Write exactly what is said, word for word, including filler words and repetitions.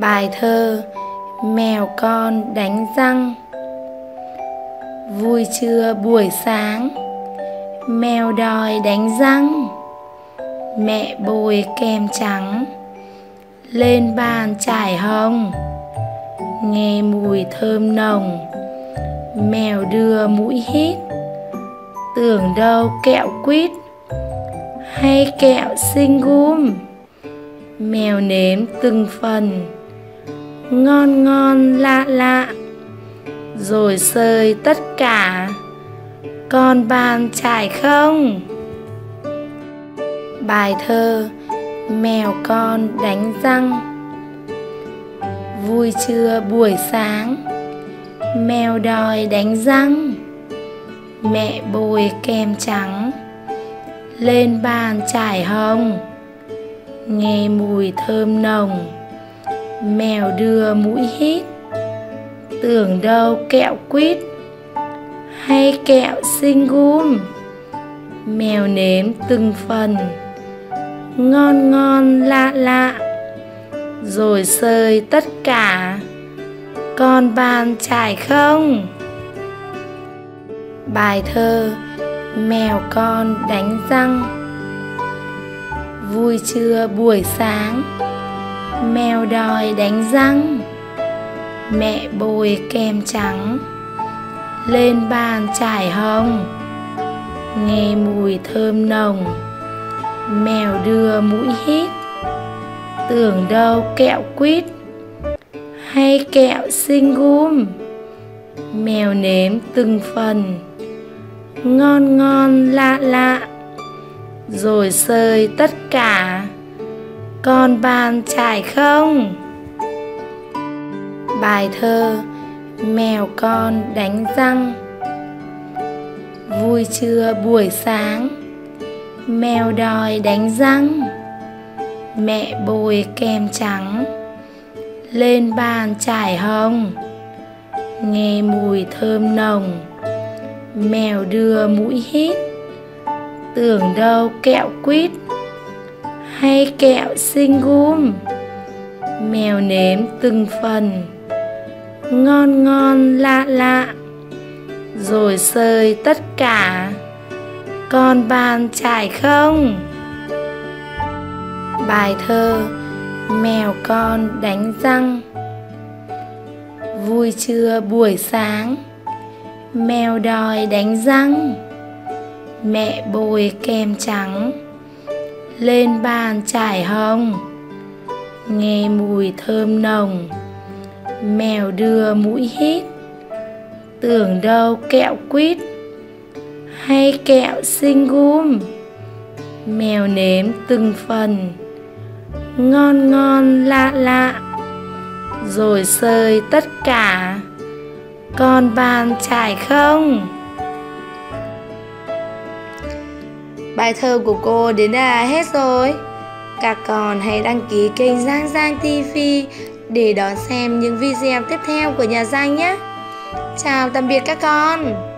Bài thơ Mèo con đánh răng. Vui trưa buổi sáng, mèo đòi đánh răng. Mẹ bôi kem trắng lên bàn trải hồng. Nghe mùi thơm nồng, mèo đưa mũi hít. Tưởng đâu kẹo quýt hay kẹo xinh gum. Mèo nếm từng phần, ngon ngon lạ lạ, rồi xơi tất cả. Còn bàn trải không? Bài thơ Mèo con đánh răng. Vui trưa buổi sáng, mèo đòi đánh răng. Mẹ bôi kem trắng lên bàn trải hồng. Nghe mùi thơm nồng, mèo đưa mũi hít. Tưởng đâu kẹo quýt hay kẹo xinh gum. Mèo nếm từng phần, ngon ngon lạ lạ, rồi xơi tất cả. Còn bàn trải không? Bài thơ Mèo con đánh răng. Vui trưa buổi sáng, mèo đòi đánh răng. Mẹ bôi kem trắng lên bàn trải hồng. Nghe mùi thơm nồng, mèo đưa mũi hít. Tưởng đâu kẹo quýt hay kẹo xinh gum. Mèo nếm từng phần, ngon ngon lạ lạ, rồi xơi tất cả. Còn bàn trải không? Bài thơ Mèo con đánh răng. Vui trưa buổi sáng, mèo đòi đánh răng. Mẹ bôi kem trắng lên bàn trải hồng. Nghe mùi thơm nồng, mèo đưa mũi hít. Tưởng đâu kẹo quýt hay kẹo xinh gum. Mèo nếm từng phần, ngon ngon lạ lạ, rồi xơi tất cả. Còn bàn trải không? Bài thơ Mèo con đánh răng. Vui trưa buổi sáng, mèo đòi đánh răng. Mẹ bôi kem trắng lên bàn trải hồng. Nghe mùi thơm nồng, mèo đưa mũi hít. Tưởng đâu kẹo quýt hay kẹo xinh gum. Mèo nếm từng phần, ngon ngon lạ lạ, rồi xơi tất cả. Còn bàn trải không? Bài thơ của cô đến là hết rồi. Các con hãy đăng ký kênh Giang Giang ti vi để đón xem những video tiếp theo của nhà Giang nhé. Chào tạm biệt các con.